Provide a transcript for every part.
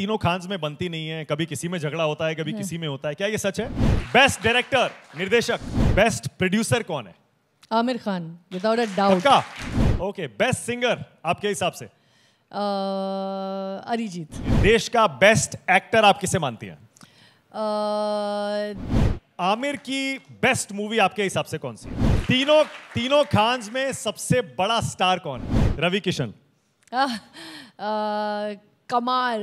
तीनों खान्स में बनती नहीं है, कभी किसी में झगड़ा होता है, कभी किसी में होता है, क्या ये सच है? बेस्ट डायरेक्टर, निर्देशक, बेस्ट प्रोड्यूसर कौन है? Aamir Khan, without a doubt. Okay, best singer आपके हिसाब से? अरिजीत। देश का बेस्ट एक्टर आप किसे मानती हैं? आमिर की बेस्ट मूवी आपके हिसाब से कौन सी है? तीनों खान्स में सबसे बड़ा स्टार कौन है? रवि किशन। कमाल।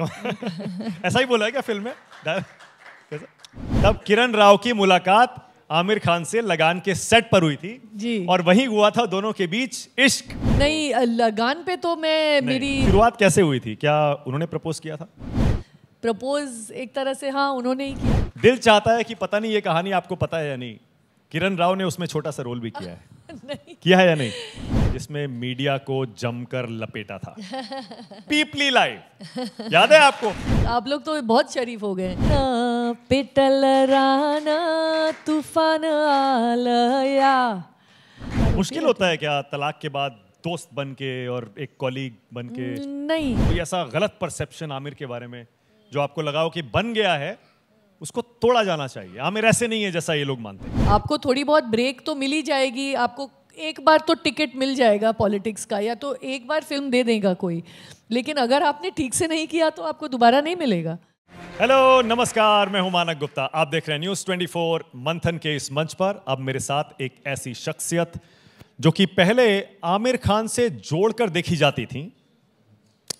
ऐसा ही बोला है क्या फिल्म में? कैसा? तब किरण राव की मुलाकात आमिर खान से लगान के सेट पर हुई थी जी, और वहीं हुआ था दोनों के बीच इश्क। नहीं, लगान पे तो मैं मेरी शुरुआत कैसे हुई थी? क्या उन्होंने प्रपोज किया था? प्रपोज एक तरह से हाँ उन्होंने ही किया। दिल चाहता है कि पता नहीं ये कहानी आपको पता है या नहीं, किरण राव ने उसमें छोटा सा रोल भी किया है। नहीं। किया है या नहीं? जिसमें मीडिया को जमकर लपेटा था। पीपली लाइव याद है आपको? आप लोग तो बहुत शरीफ हो गए। पेटल राना तूफान आलया। मुश्किल होता है क्या तलाक के बाद दोस्त बन के और एक कॉलीग बन के? नहीं। कोई ऐसा गलत परसेप्शन आमिर के बारे में जो आपको लगा हो कि बन गया है, उसको तोड़ा जाना चाहिए? आमिर ऐसे नहीं है जैसा ये लोग मानते हैं। आपको थोड़ी बहुत ब्रेक तो मिली जाएगी, आपको एक बार तो टिकट मिल जाएगा पॉलिटिक्स का, या तो एक बार फिल्म दे देगा कोई, लेकिन अगर आपने ठीक से नहीं किया तो आपको दोबारा नहीं मिलेगा। हेलो नमस्कार, मैं हूं मानक गुप्ता, आप देख रहे हैं News 24 मंथन के इस मंच पर। अब मेरे साथ एक ऐसी शख्सियत जो कि पहले आमिर खान से जोड़कर देखी जाती थी,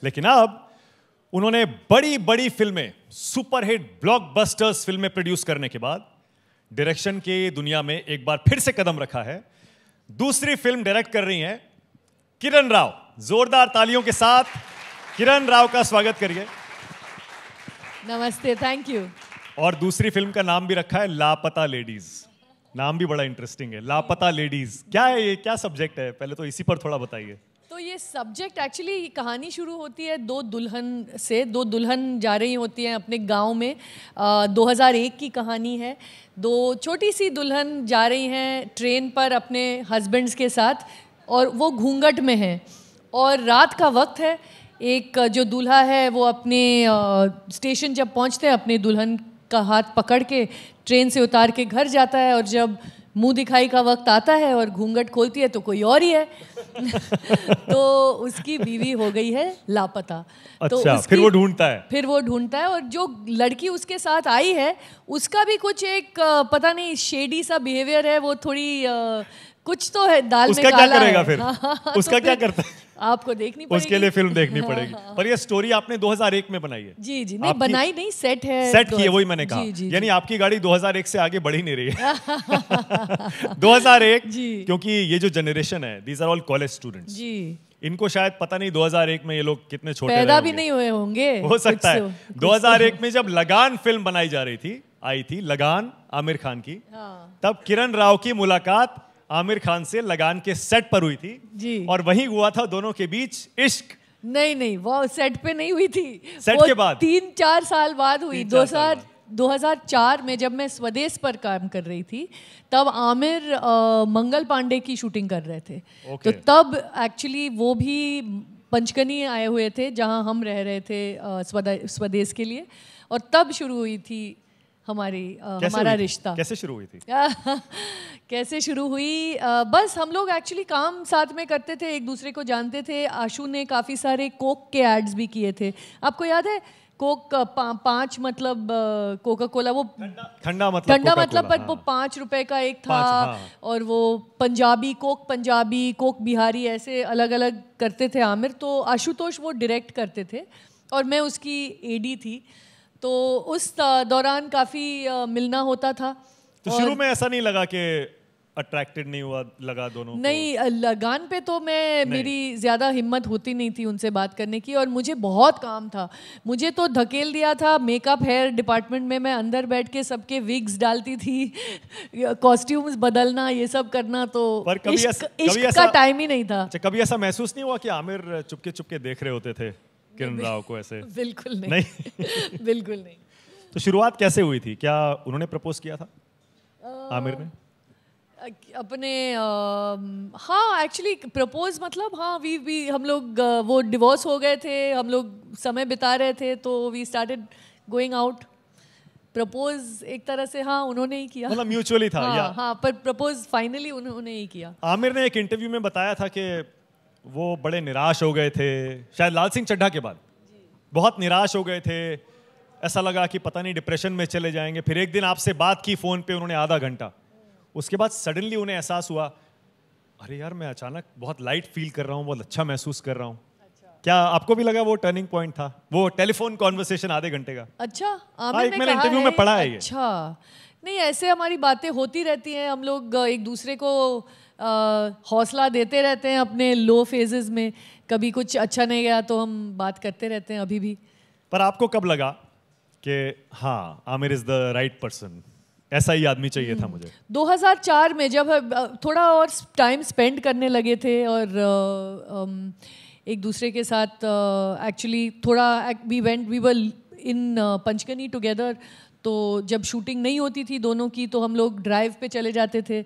लेकिन अब उन्होंने बड़ी बड़ी फिल्में, सुपरहिट ब्लॉकबस्टर्स फिल्में प्रोड्यूस करने के बाद डायरेक्शन की दुनिया में एक बार फिर से कदम रखा है। दूसरी फिल्म डायरेक्ट कर रही हैं किरण राव। जोरदार तालियों के साथ किरण राव का स्वागत करिए। नमस्ते, थैंक यू। और दूसरी फिल्म का नाम भी रखा है लापता लेडीज। नाम भी बड़ा इंटरेस्टिंग है, लापता लेडीज। क्या है ये, क्या सब्जेक्ट है? पहले तो इसी पर थोड़ा बताइए। तो ये सब्जेक्ट एक्चुअली, कहानी शुरू होती है दो दुल्हन जा रही होती हैं अपने गांव में। 2001 की कहानी है। दो छोटी सी दुल्हन जा रही हैं ट्रेन पर अपने हस्बैंड्स के साथ, और वो घूंघट में हैं, और रात का वक्त है। एक जो दूल्हा है वो अपने स्टेशन जब पहुंचते हैं अपने दुल्हन का हाथ पकड़ के ट्रेन से उतार के घर जाता है, और जब मुंह दिखाई का वक्त आता है और घूंघट खोलती है तो कोई और ही है। तो उसकी बीवी हो गई है लापता। अच्छा, तो फिर वो ढूंढता है और जो लड़की उसके साथ आई है उसका भी कुछ एक पता नहीं शेडी सा बिहेवियर है। वो थोड़ी कुछ तो है दाल में काला है। फिर उसका क्या करता है आपको देखनी पड़ेगी, उसके लिए फिल्म देखनी पड़ेगी। पर ये स्टोरी आपने 2001 में बनाई है? जी जी, नहीं बनाई नहीं, सेट है, सेट की है, वही मैंने कहा। यानी आपकी गाड़ी 2001 से आगे बढ़ी नहीं रही है। 2001 क्योंकि ये जो जनरेशन है, these are all college students जी, इनको शायद पता नहीं 2001 में ये लोग कितने छोटे पैदा भी नहीं हुए होंगे, हो सकता है। 2001 में जब लगान फिल्म बनाई जा रही थी, आई थी लगान आमिर खान की, तब किरण राव की मुलाकात आमिर खान से लगान के सेट पर हुई थी जी, और वहीं हुआ था दोनों के बीच इश्क। नहीं नहीं, वो सेट पे नहीं हुई थी, सेट के बाद 3-4 साल बाद हुई। 2004 में जब मैं स्वदेश पर काम कर रही थी, तब आमिर मंगल पांडे की शूटिंग कर रहे थे। तो तब एक्चुअली वो भी पंचकनी आए हुए थे जहां हम रह रहे थे स्वदेश के लिए, और तब शुरू हुई थी हमारा रिश्ता। कैसे शुरू हुई थी? कैसे शुरू हुई? बस हम लोग एक्चुअली काम साथ में करते थे, एक दूसरे को जानते थे। आशू ने काफ़ी सारे कोक के एड्स भी किए थे, आपको याद है? कोक 5 मतलब कोका कोला, वो ठंडा मतलब पर वो 5 रुपए का एक था। हाँ। और वो पंजाबी कोक बिहारी, ऐसे अलग अलग करते थे आमिर। तो आशुतोष वो डायरेक्ट करते थे और मैं उसकी एडी थी, तो उस दौरान काफ़ी मिलना होता था। तो शुरू में ऐसा नहीं लगा कि अट्रैक्टेड नहीं हुआ लगा दोनों? नहीं, लगान पे तो मैं, मेरी ज़्यादा हिम्मत होती नहीं थी उनसे बात करने की, और मुझे बहुत काम था। मुझे तो धकेल दिया था मेकअप हेयर डिपार्टमेंट में। मैं अंदर बैठ के सबके विग्स डालती थी, कॉस्ट्यूम्स बदलना, ये सब करना। तो इश्क का टाइम ही नहीं था। कभी ऐसा महसूस नहीं हुआ कि आमिर चुपके चुपके देख रहे होते थे किरण राव को ऐसे? बिल्कुल नहीं। बिल्कुल नहीं। तो शुरुआत कैसे हुई थी? क्या उन्होंने प्रपोज किया था आमिर ने? अपने हाँ एक्चुअली प्रपोज मतलब हाँ वी हम लोग वो डिवोर्स हो गए थे, हम लोग समय बिता रहे थे तो we started going out. Propose एक तरह से हाँ उन्होंने ही किया, मतलब म्यूचुअली था. हाँ, हाँ, पर प्रपोज फाइनली उन्होंने ही किया. आमिर ने एक इंटरव्यू में बताया था कि वो बड़े निराश हो गए थे, शायद लाल सिंह चड्ढा के बाद बहुत निराश हो गए थे, ऐसा लगा कि पता नहीं डिप्रेशन में चले जाएंगे. फिर एक दिन आपसे बात की फ़ोन पे उन्होंने आधा घंटा, उसके बाद सडनली उन्हें एहसास हुआ अरे यार मैं अचानक बहुत लाइट फील कर रहा हूँ, बहुत अच्छा महसूस कर रहा हूँ. क्या आपको भी लगा वो टर्निंग पॉइंट था, वो टेलीफोन कॉन्वर्सेशन आधे घंटे का? अच्छा आमिर ने इंटरव्यू में पढ़ा है. अच्छा नहीं ऐसे हमारी बातें होती रहती हैं, हम लोग एक दूसरे को हौसला देते रहते हैं अपने लो फेजेस में. कभी कुछ अच्छा नहीं गया तो हम बात करते रहते हैं अभी भी. पर आपको कब लगा कि हाँ Aamir is the right person, ऐसा ही आदमी चाहिए था मुझे? 2004 में जब थोड़ा और टाइम स्पेंड करने लगे थे और एक दूसरे के साथ एक्चुअली थोड़ा we were in Panchgani together. तो जब शूटिंग नहीं होती थी दोनों की तो हम लोग ड्राइव पे चले जाते थे,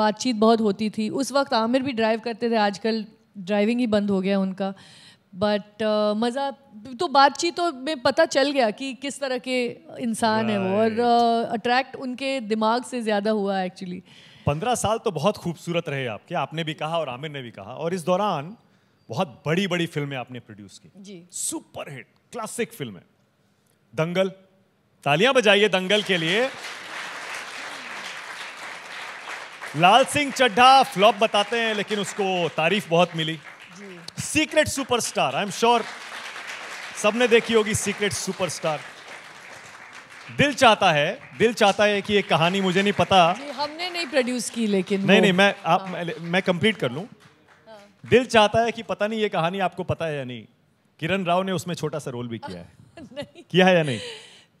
बातचीत बहुत होती थी. उस वक्त आमिर भी ड्राइव करते थे, आजकल ड्राइविंग ही बंद हो गया उनका. बट मज़ा तो बातचीत में पता चल गया कि किस तरह के इंसान right. है वो, और अट्रैक्ट उनके दिमाग से ज़्यादा हुआ एक्चुअली. 15 साल तो बहुत खूबसूरत रहे आपके, आपने भी कहा और आमिर ने भी कहा. और इस दौरान बहुत बड़ी बड़ी फिल्में आपने प्रोड्यूस की जी, सुपरहिट क्लासिक फिल्में. दंगल, तालियां बजाइए दंगल के लिए. लाल सिंह चड्ढा फ्लॉप बताते हैं लेकिन उसको तारीफ बहुत मिली. Secret superstar, I am sure सबने देखी होगी सीक्रेट सुपरस्टार. दिल चाहता है, दिल चाहता है कि ये कहानी मुझे नहीं पता जी, हमने नहीं प्रोड्यूस की लेकिन नहीं मैं कंप्लीट कर लूं. दिल चाहता है कि पता नहीं ये कहानी आपको पता है या नहीं, किरण राव ने उसमें छोटा सा रोल भी किया है. किया है या नहीं?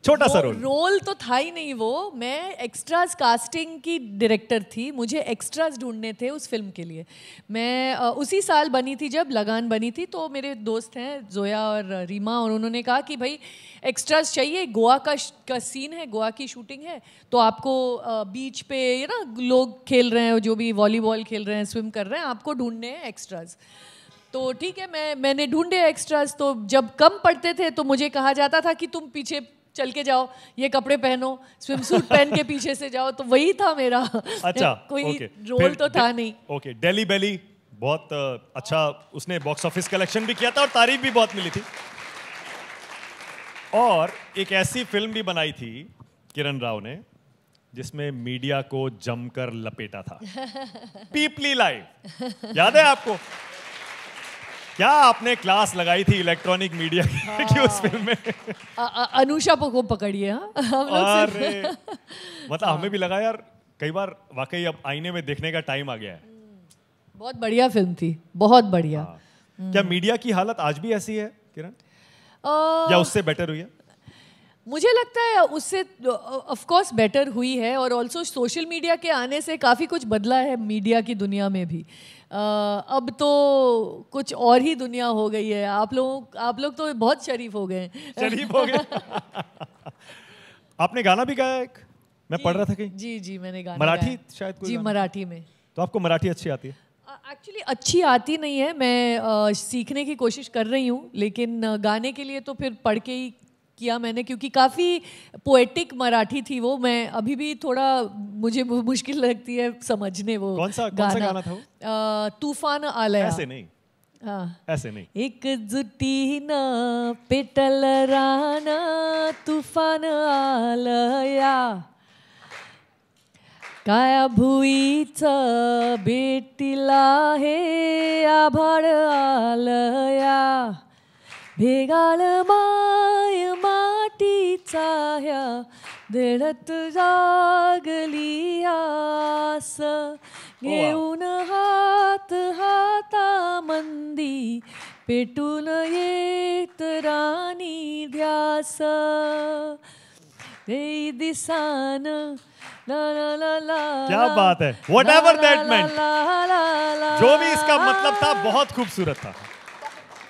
छोटा सा रोल तो था ही नहीं वो. मैं एक्स्ट्राज कास्टिंग की डायरेक्टर थी, मुझे एक्स्ट्राज ढूंढने थे उस फिल्म के लिए. मैं उसी साल बनी थी जब लगान बनी थी. तो मेरे दोस्त हैं जोया और रीमा और उन्होंने कहा कि भाई एक्स्ट्राज चाहिए, गोवा का सीन है, गोवा की शूटिंग है तो आपको बीच पे ये ना लोग खेल रहे हैं, जो भी वॉलीबॉल खेल रहे हैं, स्विम कर रहे हैं, आपको ढूंढने हैं एक्स्ट्राज. तो ठीक है मैंने ढूंढे एक्स्ट्राज. तो जब कम पड़ते थे तो मुझे कहा जाता था कि तुम पीछे चल के जाओ, ये कपड़े पहनो, स्विम सूट पहन के पीछे से जाओ. तो वही था मेरा. अच्छा कोई रोल तो था नहीं. ओके डेली बेली बहुत अच्छा, उसने बॉक्स ऑफिस कलेक्शन भी किया था और तारीफ भी बहुत मिली थी. और एक ऐसी फिल्म भी बनाई थी किरण राव ने जिसमें मीडिया को जमकर लपेटा था, पीपली लाइव. याद है आपको क्या आपने क्लास लगाई थी इलेक्ट्रॉनिक मीडिया की उस फिल्म में? अनुषा को पकड़िए. मतलब हमें भी लगा यार कई बार वाकई अब आईने में देखने का टाइम आ गया है. बहुत बढ़िया फिल्म थी, बहुत बढ़िया. क्या मीडिया की हालत आज भी ऐसी है किरण, या उससे बेटर हुई है? मुझे लगता है उससे ऑफ कोर्स बेटर हुई है. और ऑल्सो सोशल मीडिया के आने से काफ़ी कुछ बदला है मीडिया की दुनिया में भी. अब तो कुछ और ही दुनिया हो गई है. आप लोग तो बहुत शरीफ हो गए हैं. शरीफ हो गए. आपने गाना भी गाया एक, मैं पढ़ रहा था कहीं. जी जी मैंने गाना मराठी शायद कोई जी गाना? मराठी में. तो आपको मराठी अच्छी आती है? एक्चुअली अच्छी आती नहीं है, मैं सीखने की कोशिश कर रही हूँ. लेकिन गाने के लिए तो फिर पढ़ के ही किया मैंने, क्योंकि काफ़ी पोएटिक मराठी थी वो. मैं अभी भी थोड़ा मुझे मुश्किल लगती है समझने वो. कौन सा गाना था? तूफान आलया. ऐसे नहीं, हाँ ऐसे नहीं. एक जुटी ना पेटल राना तूफान आलया काया भुईचा बेटीला हे आभाळ आलया भेगाल माय माटीचा ह्या देळत जागली आस घेऊन हात हाता मंदी पेटून येत राणी ध्यास ते दिसान ला ला ला ला. क्या बात है, वट एवर दैट मेंट. जो भी इसका मतलब था बहुत खूबसूरत था.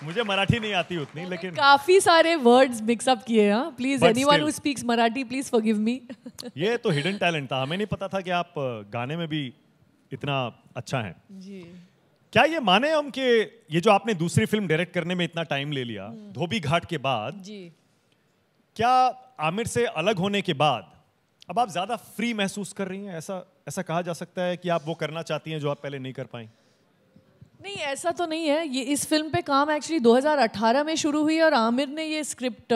मुझे मराठी नहीं आती उतनी, लेकिन काफी सारे वर्ड्स मिक्स अप किए हैं। Please anyone who speaks Marathi please forgive me. ये तो हिडन टैलेंट था, हमें नहीं पता था कि आप गाने में भी इतना अच्छा हैं जी। क्या ये माने हम कि ये जो आपने दूसरी फिल्म डायरेक्ट करने में इतना टाइम ले लिया धोबी घाट के बाद जी, क्या आमिर से अलग होने के बाद अब आप ज्यादा फ्री महसूस कर रही हैं? ऐसा कहा जा सकता है कि आप वो करना चाहती हैं जो आप पहले नहीं कर पाई? नहीं, ऐसा तो नहीं है। ये इस फिल्म पे काम एक्चुअली 2018 में शुरू हुई और आमिर ने ये स्क्रिप्ट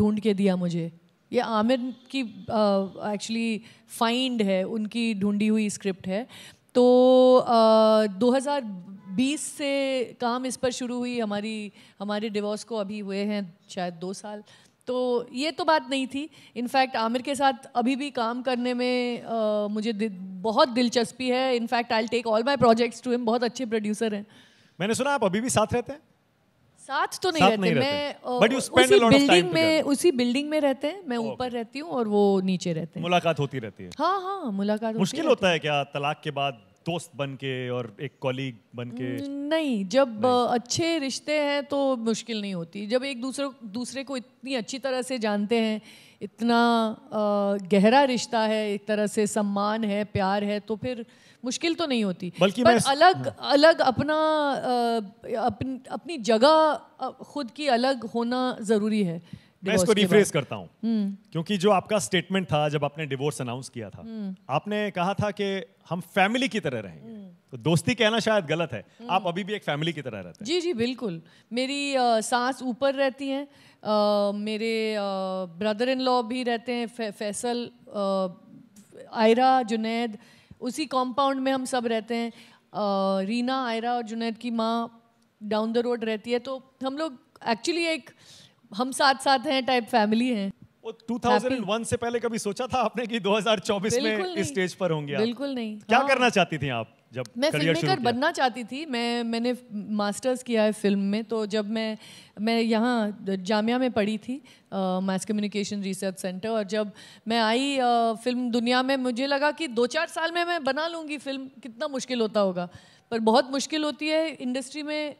ढूंढ के दिया मुझे। ये आमिर की एक्चुअली फाइंड है, उनकी ढूंढी हुई स्क्रिप्ट है। तो 2020 से काम इस पर शुरू हुई। हमारे डिवोर्स को अभी हुए हैं शायद 2 साल, तो ये तो बात नहीं थी। इनफैक्ट आमिर के साथ अभी भी काम करने में मुझे बहुत दिलचस्पी है। In fact I will take all my projects to him. बहुत अच्छे प्रोड्यूसर हैं। मैंने सुना आप अभी भी साथ रहते हैं? साथ तो नहीं रहते। मैं उसी बिल्डिंग में रहते हैं। मैं ऊपर रहती हूँ और वो नीचे रहते हैं। मुलाकात होती रहती है? हाँ हाँ, मुलाकात। मुश्किल होता है क्या तलाक के बाद दोस्त बन के और एक कॉलीग बन के? नहीं, जब अच्छे रिश्ते हैं तो मुश्किल नहीं होती। जब एक दूसरे को इतनी अच्छी तरह से जानते हैं, इतना गहरा रिश्ता है, एक तरह से सम्मान है, प्यार है, तो फिर मुश्किल तो नहीं होती। बल्कि पर अलग अपनी जगह खुद की अलग होना ज़रूरी है। मैं इसको रिफ्रेश करता हूँ क्योंकि जो आपका स्टेटमेंट था जब आपने डिवोर्स अनाउंस किया था, आपने कहा था कि हम फैमिली की तरह रहेंगे। तो दोस्ती कहना शायद गलत है। आप अभी भी एक फैमिली की तरह रहते हैं? जी जी बिल्कुल। मेरी सास ऊपर रहती हैं, मेरे ब्रदर इन लॉ भी रहते हैं, फैसल, आयरा, जुनैद, उसी कॉम्पाउंड में हम सब रहते हैं। रीना, आयरा और जुनैद की माँ डाउन द रोड रहती है। तो हम लोग एक्चुअली एक हम साथ हैं टाइप फैमिली हैं। 2001 से पहले कभी सोचा था आपने कि 2024 में इस स्टेज पर होंगे? बिल्कुल नहीं। क्या करना चाहती थी आप जब? मैं फिल्ममेकर बनना चाहती थी। मैंने मास्टर्स किया है फिल्म में। तो जब मैं यहाँ जामिया में पढ़ी थी, मास कम्युनिकेशन रिसर्च सेंटर, और जब मैं आई फिल्म दुनिया में मुझे लगा कि 2-4 साल में मैं बना लूँगी फिल्म। कितना मुश्किल होता होगा, पर बहुत मुश्किल होती है इंडस्ट्री में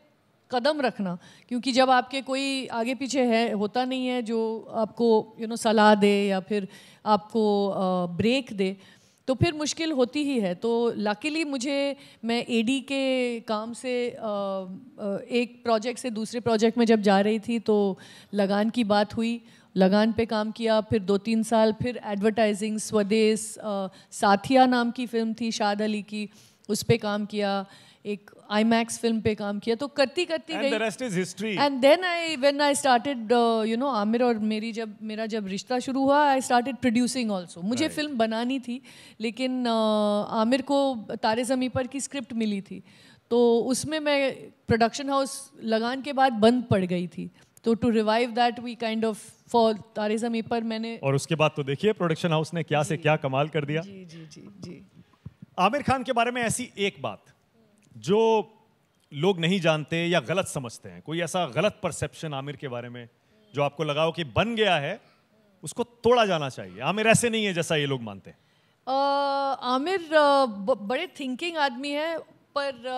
कदम रखना, क्योंकि जब आपके कोई आगे पीछे है होता नहीं है जो आपको यू नो सलाह दे या फिर आपको ब्रेक दे, तो फिर मुश्किल होती ही है। तो लकीली मैं एडी के काम से एक प्रोजेक्ट से दूसरे प्रोजेक्ट में जब जा रही थी तो लगान की बात हुई। लगान पे काम किया, फिर 2-3 साल, फिर एडवर्टाइजिंग, स्वदेश, साथिया नाम की फिल्म थी शाद अली की, उस पर काम किया, एक IMAX फिल्म पे काम किया। तो करती गई। And the rest is history. And then when I started, Aamir और मेरा जब रिश्ता शुरू हुआ, I started producing also. मुझे फिल्म बनानी थी, लेकिन आमिर को तारे ज़मीं पर की स्क्रिप्ट मिली थी, तो उसमें मैं प्रोडक्शन हाउस लगान के बाद बंद पड़ गई थी। तो to revive that we kind of for Taare Zameen पर मैंने, और उसके बाद तो देखिए प्रोडक्शन हाउस ने क्या से क्या कमाल कर दिया। जी जी जी जी। आमिर खान के बारे में ऐसी एक बात जो लोग नहीं जानते या गलत समझते हैं, कोई ऐसा गलत परसेप्शन आमिर के बारे में जो आपको लगा हो कि बन गया है, उसको तोड़ा जाना चाहिए? आमिर ऐसे नहीं है जैसा ये लोग मानते हैं। आमिर बड़े थिंकिंग आदमी है, पर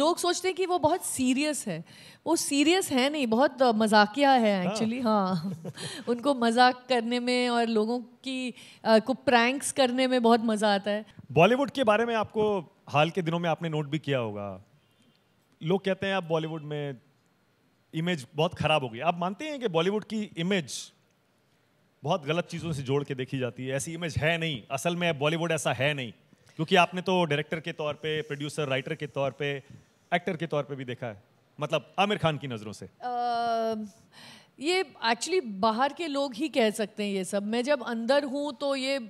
लोग सोचते हैं कि वो बहुत सीरियस है। वो सीरियस है नहीं, बहुत मजाकिया है एक्चुअली। हाँ उनको मजाक करने में और लोगों की को प्रैंक्स करने में बहुत मज़ा आता है। बॉलीवुड के बारे में आपको हाल के दिनों में आपने नोट भी किया होगा, लोग कहते हैं आप बॉलीवुड में इमेज बहुत खराब हो गई। आप मानते हैं कि बॉलीवुड की इमेज बहुत गलत चीज़ों से जोड़ के देखी जाती है? ऐसी इमेज है नहीं असल में, बॉलीवुड ऐसा है नहीं, क्योंकि आपने तो डायरेक्टर के तौर पे, प्रोड्यूसर, राइटर के तौर पे, एक्टर के तौर पे भी देखा है, मतलब आमिर खान की नज़रों से। ये एक्चुअली बाहर के लोग ही कह सकते हैं ये सब। मैं जब अंदर हूँ तो ये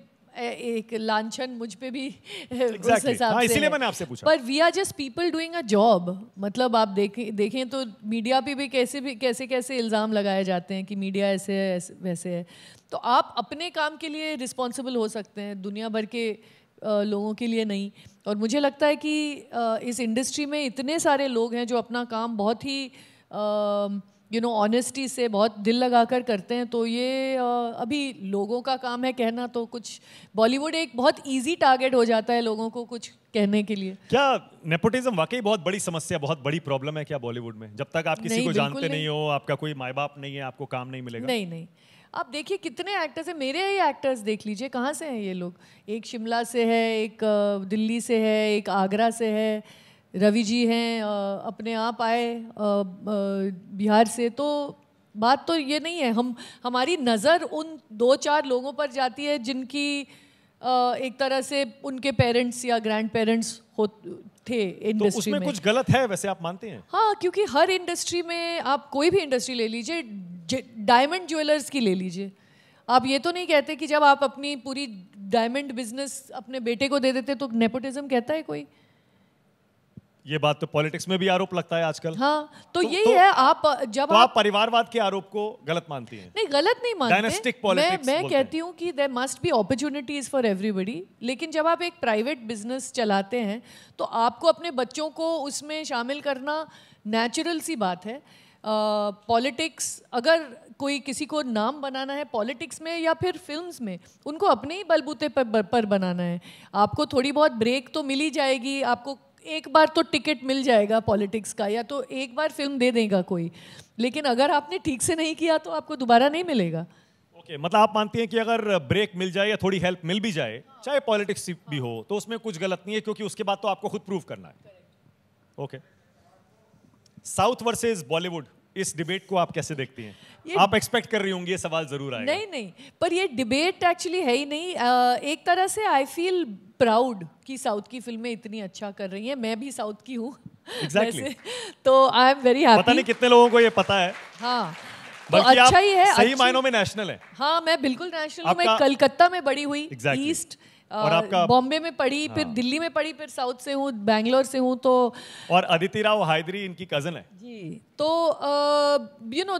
एक लांछन मुझ पे भी उस हिसाब से, इसीलिए मैंने आपसे पूछा। पर we are just people doing a job. मतलब आप देखें तो मीडिया पे भी कैसे इल्ज़ाम लगाए जाते हैं कि मीडिया ऐसे है वैसे है। तो आप अपने काम के लिए रिस्पॉन्सिबल हो सकते हैं, दुनिया भर के लोगों के लिए नहीं। और मुझे लगता है कि इस इंडस्ट्री में इतने सारे लोग हैं जो अपना काम बहुत ही यू नो ऑनेस्टी से बहुत दिल लगाकर करते हैं, तो ये अभी लोगों का काम है कहना, तो कुछ बॉलीवुड एक बहुत इजी टारगेट हो जाता है लोगों को कुछ कहने के लिए। क्या नेपोटिज्म वाकई बहुत बड़ी समस्या, बहुत बड़ी प्रॉब्लम है क्या बॉलीवुड में? जब तक आप किसी को जानते नहीं हो, आपका कोई माँ बाप नहीं है, आपको काम नहीं मिलेगा। नहीं नहीं, आप देखिए कितने एक्टर्स हैं, मेरे ही एक्टर्स देख लीजिए, कहाँ से हैं ये लोग। एक शिमला से है, एक दिल्ली से है, एक आगरा से है, रवि जी हैं अपने आप आए बिहार से। तो बात तो ये नहीं है, हमारी नज़र उन दो चार लोगों पर जाती है जिनकी एक तरह से उनके पेरेंट्स या ग्रैंड पेरेंट्स थे इंडस्ट्री तो उसमें में। कुछ गलत है वैसे आप मानते हैं? हाँ, क्योंकि हर इंडस्ट्री में, आप कोई भी इंडस्ट्री ले लीजिए, डायमंड ज्वेलर्स की ले लीजिए, आप ये तो नहीं कहते कि जब आप अपनी पूरी डायमंड बिजनेस अपने बेटे को दे देते तो नेपोटिज्म कहता है कोई? ये बात तो पॉलिटिक्स में भी आरोप लगता है आजकल। हाँ, तो यही है। आप जब तो आप परिवारवाद के आरोप को गलत मानती हैं? नहीं, गलत नहीं मानते। डायनेस्टिक पॉलिटिक्स मैं कहती हूँ कि there must be opportunities for everybody, लेकिन जब आप एक प्राइवेट बिजनेस चलाते हैं तो आपको अपने बच्चों को उसमें शामिल करना नेचुरल सी बात है। पॉलिटिक्स अगर कोई किसी को नाम बनाना है पॉलिटिक्स में या फिर फिल्म्स में, उनको अपने ही बलबूते पर बनाना है। आपको थोड़ी बहुत ब्रेक तो मिल ही जाएगी, आपको एक बार तो टिकट मिल जाएगा पॉलिटिक्स का, या तो एक बार फिल्म दे देगा कोई, लेकिन अगर आपने ठीक से नहीं किया तो आपको दोबारा नहीं मिलेगा। ओके, मतलब आप मानती हैं कि अगर ब्रेक मिल जाए या थोड़ी हेल्प मिल भी जाए, चाहे पॉलिटिक्स भी हो, तो उसमें कुछ गलत नहीं है, क्योंकि उसके बाद तो आपको खुद प्रूव करना है। ओके, साउथ वर्सेस बॉलीवुड, इस डिबेट को आप कैसे देखती हैं? आप एक्सपेक्ट कर रही होंगी ये सवाल जरूर आएगा। नहीं नहीं, पर ये डिबेट एक्चुअली है ही नहीं। एक तरह से आई फील प्राउड कि साउथ की फिल्में इतनी अच्छा कर रही हैं, मैं भी साउथ की हूँ। एग्जैक्टली, तो आई एम वेरी हैप्पी। पता नहीं कितने लोगों को ये पता है। हाँ, बल्कि अच्छा ही है, सही मायनों में नेशनल है। हाँ, मैं बिल्कुल नेशनल हूँ। मैं कलकत्ता में बड़ी हुई, ईस्ट, और आपका बॉम्बे में पढ़ी, हाँ। फिर दिल्ली में पढ़ी, फिर साउथ से हूँ, बैंगलोर से हूँ। तो और अदिति राव हायदरी इनकी कज़न है जी। तो यू नो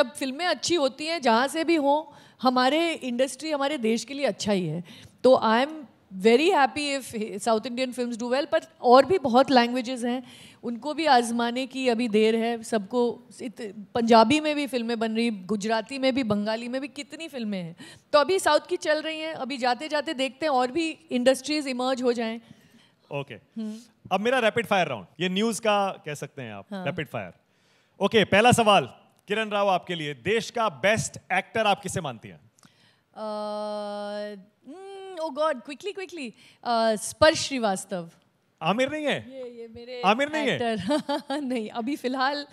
जब फिल्में अच्छी होती हैं, जहाँ से भी हों, हमारे इंडस्ट्री हमारे देश के लिए अच्छा ही है। तो I am very happy if south Indian films do well. पर और भी बहुत लैंग्वेजेस हैं, उनको भी आजमाने की अभी देर है सबको। पंजाबी में भी फिल्में बन रही, गुजराती में भी, बंगाली में भी कितनी फिल्में हैं। तो अभी साउथ की चल रही हैं, अभी जाते जाते देखते हैं और भी इंडस्ट्रीज इमर्ज हो जाएं। ओके, अब मेरा रैपिड फायर राउंड, ये न्यूज़ का कह सकते हैं आप। हाँ, रैपिड फायर। ओके, पहला सवाल किरण राव आपके लिए, देश का बेस्ट एक्टर आप किसे मानती हैं? Oh God, quickly, स्पर्श श्रीवास्तव। आमिर नहीं है ये मेरे आमिर नहीं है। नहीं, अभी फिलहाल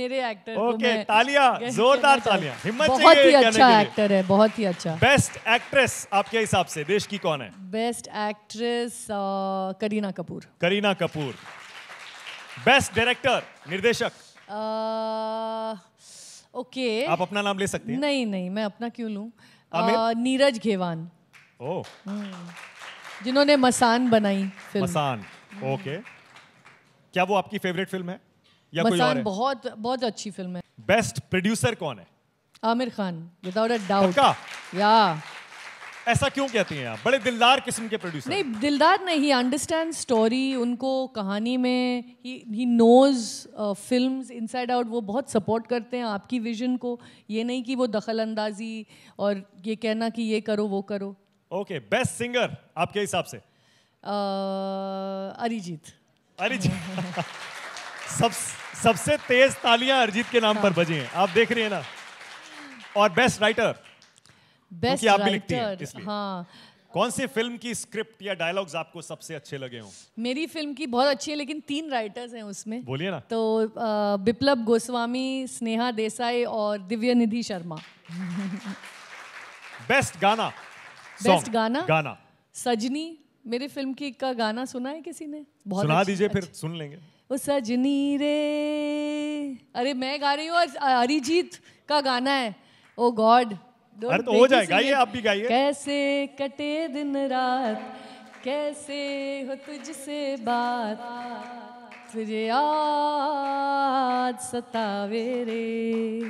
मेरे एक्टर को मैं तालिया, जोरदार तालिया, हिम्मत चाहिए। बहुत ही अच्छा एक्टर है, बहुत ही अच्छा। बेस्ट एक्ट्रेस आपके हिसाब से देश की कौन है? Best actress Kareena Kapoor. Kareena Kapoor. Best director, निर्देशक? ओके, आप अपना नाम ले सकती हैं। नहीं नहीं, मैं अपना क्यों लूँ। नीरज घेवान, जिन्होंने मसान बनाई फिल्म। मसान, ओके। क्या वो आपकी फेवरेट फिल्म है या कोई और है? मसान बहुत बहुत अच्छी फिल्म है। बेस्ट प्रोड्यूसर कौन है? Aamir Khan, without a doubt. या ऐसा क्यों कहती हैं आप? बड़े दिलदार किस्म के प्रोड्यूसर। नहीं, दिलदार नहीं, ही अंडरस्टैंड स्टोरी, उनको कहानी में ही नोज फिल्म्स इनसाइड आउट। वो बहुत सपोर्ट करते हैं आपकी विजन को, ये नहीं कि वो दखल अंदाजी और ये कहना कि ये करो वो करो। ओके, बेस्ट सिंगर आपके हिसाब से? अरिजीत। सबसे तेज तालियां अरिजीत के नाम पर बजी हैं, आप देख रही हैं ना। और बेस्ट राइटर? बेस्ट आप भी लिखती हैं इसलिए। हाँ, कौन सी फिल्म की स्क्रिप्ट या डायलॉग्स आपको सबसे अच्छे लगे हों? मेरी फिल्म की बहुत अच्छी है, लेकिन 3 राइटर्स हैं उसमें, बोलिए ना। तो विप्लव गोस्वामी, स्नेहा देसाई और दिव्य निधि शर्मा। बेस्ट गाना? बेस्ट गाना सजनी। मेरी फिल्म की का गाना सुना है किसी ने? बहुत सुना दीजिए, फिर सुन लेंगे। वो सजनी रे, अरे मैं गा रही हूँ और अरिजीत का गाना है। ओ गॉड, तो हो जाए, गाइए आप भी गाइए। कैसे कटे दिन रात, कैसे हो तुझसे बात, तुझे याद सतावे रे।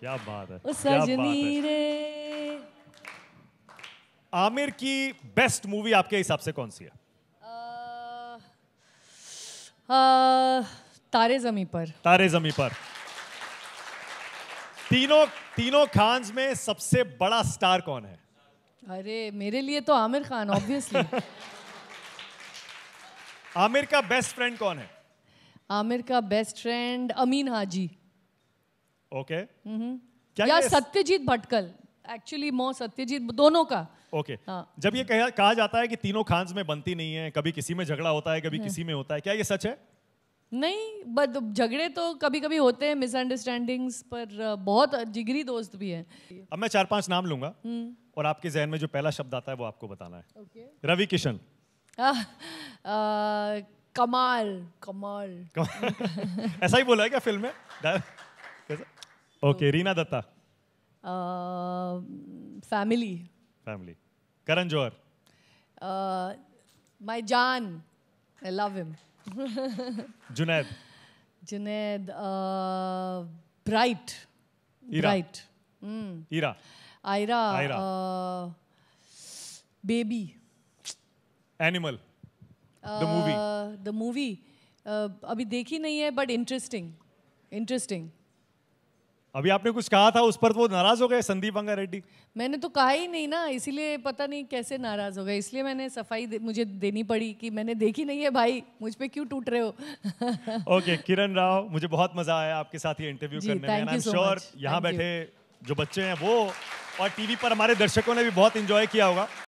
क्या बात है, ओ सजनी रे। आमिर की बेस्ट मूवी आपके हिसाब से कौन सी है? तारे ज़मीं पर। तारे ज़मीं पर। तीनों खान्स में सबसे बड़ा स्टार कौन है? अरे मेरे लिए तो आमिर खान ऑब्वियसली। आमिर का बेस्ट फ्रेंड कौन है? आमिर का best friend Amin Haji. Okay. या सत्यजीत भटकल, एक्चुअली मो सत्यजीत, दोनों का। ओके। हाँ। जब ये कहा जाता है कि तीनों खान्स में बनती नहीं है, कभी किसी में झगड़ा होता है कभी किसी में होता है, क्या ये सच है? नहीं, बट झगड़े तो कभी कभी होते हैं, मिसअंडरस्टैंडिंग्स, पर बहुत जिगरी दोस्त भी हैं। अब मैं 4-5 नाम लूंगा और आपके जहन में जो पहला शब्द आता है वो आपको बताना है। okay. रवि किशन। कमाल। ऐसा ही बोला है क्या फिल्म में? Okay. Reena Dutta. Family. Karan Johar. My जान, I love him. Junaid. Bright. Ira. Baby. Animal the movie अभी देखी नहीं है बट इंटरेस्टिंग। अभी आपने कुछ कहा था उस पर तो वो नाराज हो गए संदीप अंगारेड्डी। मैंने तो कहा ही नहीं ना, इसीलिए पता नहीं कैसे नाराज हो गए, इसलिए मैंने सफाई मुझे देनी पड़ी कि मैंने देखी नहीं है भाई, मुझ पे क्यों टूट रहे हो। ओके, किरण राव, मुझे बहुत मजा आया आपके साथ ये इंटरव्यू करने में। आई एम श्योर यहाँ बैठे जो बच्चे हैं वो और टीवी पर हमारे दर्शकों ने भी बहुत इंजॉय किया होगा।